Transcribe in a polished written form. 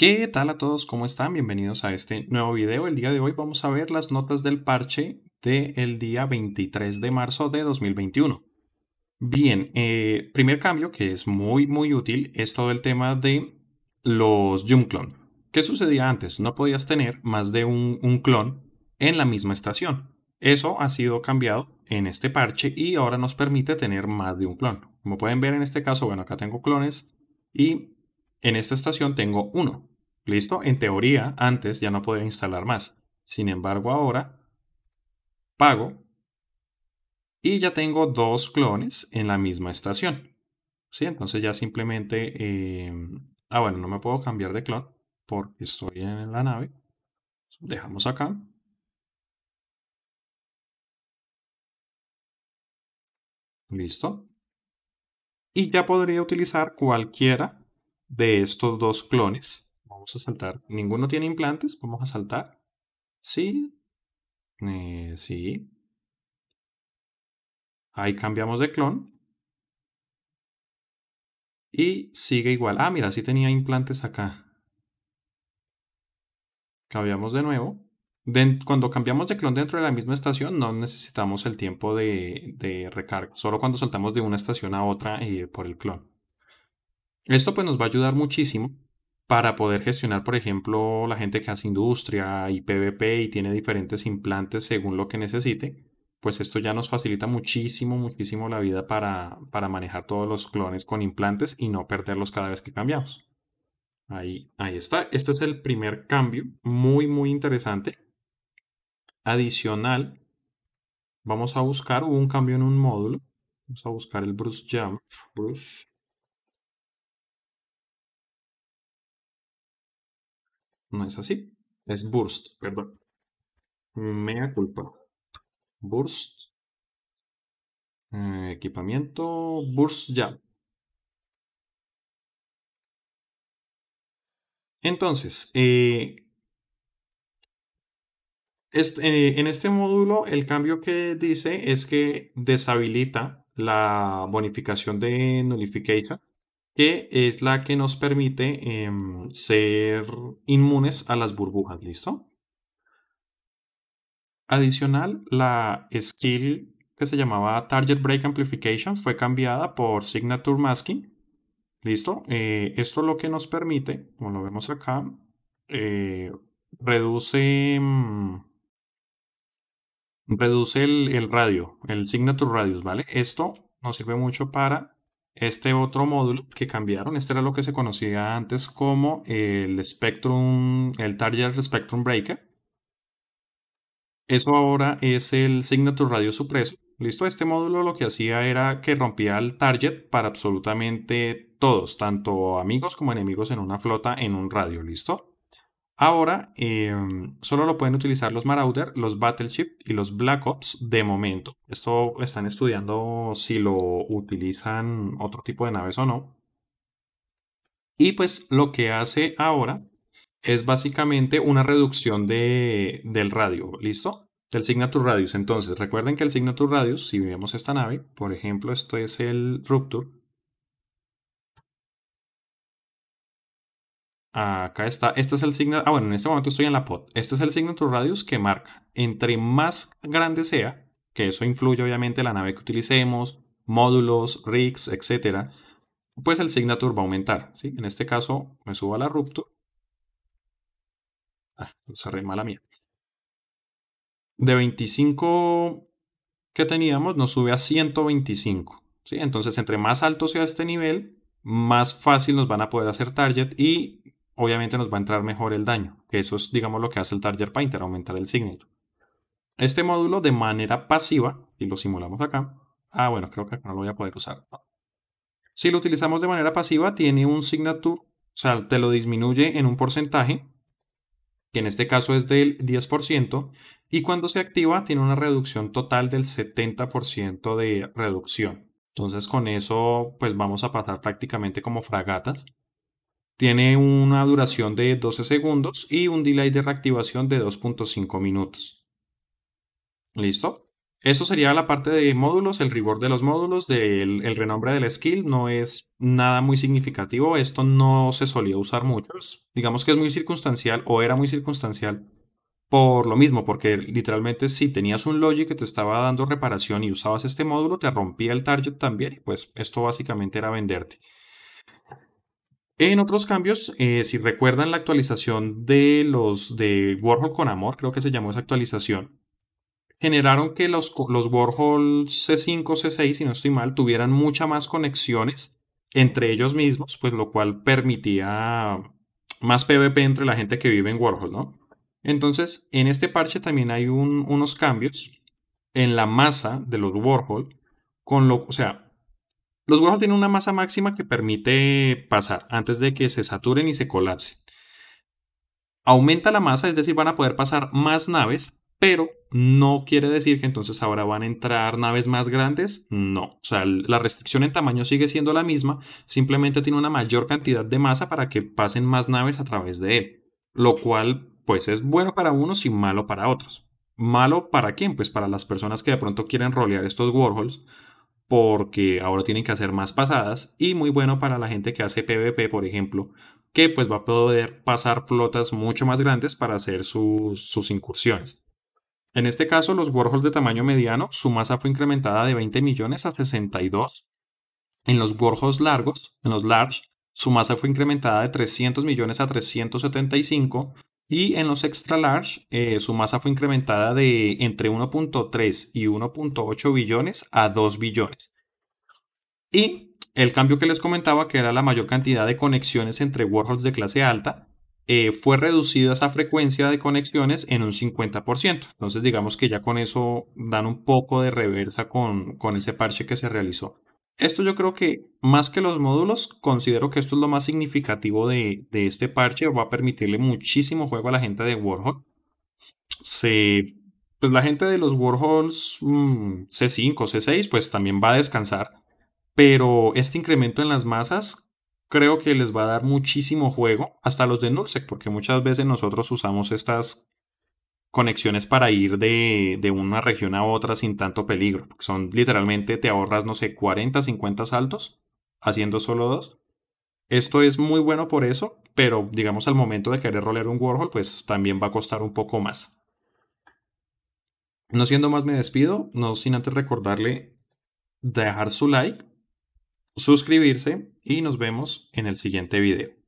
¿Qué tal a todos? ¿Cómo están? Bienvenidos a este nuevo video. El día de hoy vamos a ver las notas del parche del día 23 de marzo de 2021. Bien, primer cambio que es muy útil es todo el tema de los Jum clon. ¿Qué sucedía antes? No podías tener más de un clon en la misma estación. Eso ha sido cambiado en este parche y ahora nos permite tener más de un clon. Como pueden ver en este caso, bueno, acá tengo clones y en esta estación tengo uno. ¿Listo? En teoría, antes ya no podía instalar más. Sin embargo, ahora pago y ya tengo dos clones en la misma estación. ¿Sí? Entonces ya simplemente... bueno, no me puedo cambiar de clon porque estoy en la nave. Dejamos acá. Listo. Y ya podría utilizar cualquiera de estos dos clones. Vamos a saltar. Ninguno tiene implantes. Vamos a saltar. Sí. Sí. Ahí cambiamos de clon. Y sigue igual. Ah, mira, sí tenía implantes acá. Cambiamos de nuevo. Cuando cambiamos de clon dentro de la misma estación, no necesitamos el tiempo de recarga. Solo cuando saltamos de una estación a otra por el clon. Esto pues nos va a ayudar muchísimo para poder gestionar, por ejemplo, la gente que hace industria y PVP y tiene diferentes implantes según lo que necesite. Pues esto ya nos facilita muchísimo la vida para manejar todos los clones con implantes y no perderlos cada vez que cambiamos. Ahí está. Este es el primer cambio. Muy interesante. Adicional, vamos a buscar, hubo un cambio en un módulo. Vamos a buscar el Bruce Jump. No es así, es burst, perdón. Mea culpa. Burst. Equipamiento. Burst ya. Entonces, en este módulo el cambio que dice es que deshabilita la bonificación de Nullification, que es la que nos permite ser inmunes a las burbujas, ¿listo? Adicional, la skill que se llamaba Target Break Amplification fue cambiada por Signature Masking, ¿listo? Esto lo que nos permite, como lo vemos acá, reduce el radio, el Signature Radius, ¿vale? Esto nos sirve mucho para este otro módulo que cambiaron. Este era lo que se conocía antes como el Target Spectrum Breaker. Eso ahora es el Signature Radio Supresor. Listo, este módulo lo que hacía era que rompía el target para absolutamente todos, tanto amigos como enemigos en una flota en un radio. Listo. Ahora solo lo pueden utilizar los Marauder, los Battleship y los Black Ops de momento. Esto están estudiando si lo utilizan otro tipo de naves o no. Y pues lo que hace ahora es básicamente una reducción del radio, ¿listo? Del Signature Radius. Entonces recuerden que el Signature Radius, si vemos esta nave, por ejemplo, esto es el Rupture. Acá está, este es el signature. Ah, bueno, en este momento estoy en la pod. Este es el Signature Radius que marca. Entre más grande sea, que eso influye obviamente la nave que utilicemos, módulos, rigs, etc. Pues el Signature va a aumentar, ¿sí? En este caso me subo a la Rupture. Ah, cerré, mala mía. De 25 que teníamos nos sube a 125, ¿sí? Entonces entre más alto sea este nivel, más fácil nos van a poder hacer target y obviamente nos va a entrar mejor el daño. Eso es, digamos, lo que hace el Target Painter, aumentar el signature. Este módulo de manera pasiva, y lo simulamos acá. Ah, bueno, creo que no lo voy a poder usar. Si lo utilizamos de manera pasiva, tiene un signature, o sea, te lo disminuye en un porcentaje, que en este caso es del 10%, y cuando se activa tiene una reducción total del 70% de reducción. Entonces con eso, pues vamos a pasar prácticamente como fragatas. Tiene una duración de 12 segundos y un delay de reactivación de 2.5 minutos. ¿Listo? Eso sería la parte de módulos, el rework de los módulos, el renombre del skill. No es nada muy significativo. Esto no se solía usar mucho. Digamos que es muy circunstancial, o era muy circunstancial, por lo mismo, porque literalmente si tenías un logic que te estaba dando reparación y usabas este módulo, te rompía el target también, y pues esto básicamente era venderte. En otros cambios, si recuerdan la actualización de los de Warhawk con Amor, creo que se llamó esa actualización, generaron que los Warhol C5, C6, si no estoy mal, tuvieran muchas más conexiones entre ellos mismos, pues lo cual permitía más PvP entre la gente que vive en Warhol, ¿no? Entonces, en este parche también hay unos cambios en la masa de los Warhol, los Warhol tienen una masa máxima que permite pasar antes de que se saturen y se colapsen. Aumenta la masa, es decir, van a poder pasar más naves, pero no quiere decir que entonces ahora van a entrar naves más grandes. No, o sea, la restricción en tamaño sigue siendo la misma, simplemente tiene una mayor cantidad de masa para que pasen más naves a través de él, lo cual pues es bueno para unos y malo para otros. ¿Malo para quién? Pues para las personas que de pronto quieren rolear estos Warhols, porque ahora tienen que hacer más pasadas, y muy bueno para la gente que hace PvP, por ejemplo, que pues va a poder pasar flotas mucho más grandes para hacer sus incursiones. En este caso, los Warhols de tamaño mediano, su masa fue incrementada de 20 millones a 62. En los Warhols largos, en los large, su masa fue incrementada de 300 millones a 375. Y en los extra large, su masa fue incrementada de entre 1.3 y 1.8 billones a 2 billones. Y el cambio que les comentaba, que era la mayor cantidad de conexiones entre Warhols de clase alta, fue reducida esa frecuencia de conexiones en un 50%. Entonces digamos que ya con eso dan un poco de reversa con ese parche que se realizó. Esto yo creo que más que los módulos, considero que esto es lo más significativo de este parche. Va a permitirle muchísimo juego a la gente de Warhol. Pues la gente de los Warhols C5, C6 pues también va a descansar. Pero este incremento en las masas creo que les va a dar muchísimo juego, hasta los de Nullsec, porque muchas veces nosotros usamos estas conexiones para ir de una región a otra sin tanto peligro. Son literalmente, te ahorras, no sé, 40, 50 saltos, haciendo solo dos. Esto es muy bueno por eso, pero digamos al momento de querer rolear un Warhol, pues también va a costar un poco más. No siendo más, me despido, no sin antes recordarle dejar su like, suscribirse, y nos vemos en el siguiente video.